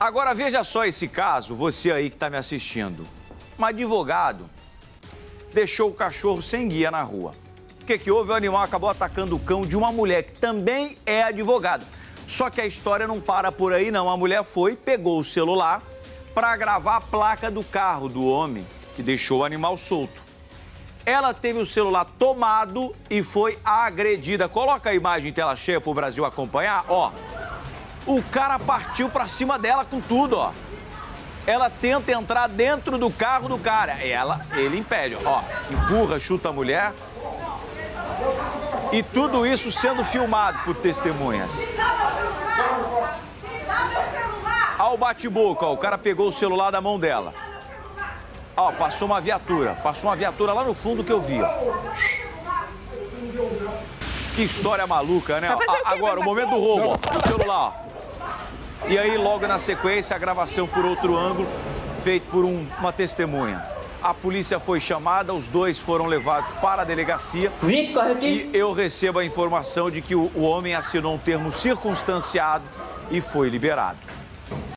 Agora veja só esse caso, você aí que está me assistindo. Um advogado deixou o cachorro sem guia na rua. O que houve? O animal acabou atacando o cão de uma mulher que também é advogada. Só que a história não para por aí, não. A mulher foi, pegou o celular para gravar a placa do carro do homem que deixou o animal solto. Ela teve o celular tomado e foi agredida. Coloca a imagem em tela cheia para o Brasil acompanhar, ó. O cara partiu pra cima dela com tudo, ó. Ela tenta entrar dentro do carro do cara. Ele impede, ó. Empurra, chuta a mulher. E tudo isso sendo filmado por testemunhas. Ó o bate-boca, ó. O cara pegou o celular da mão dela. Ó, passou uma viatura. Passou uma viatura lá no fundo que eu vi, ó. Que história maluca, né? Agora, o momento do roubo, ó. O celular, ó. E aí, logo na sequência, a gravação por outro ângulo, feito por uma testemunha. A polícia foi chamada, os dois foram levados para a delegacia. Vitor, corre aqui. E eu recebo a informação de que o homem assinou um termo circunstanciado e foi liberado.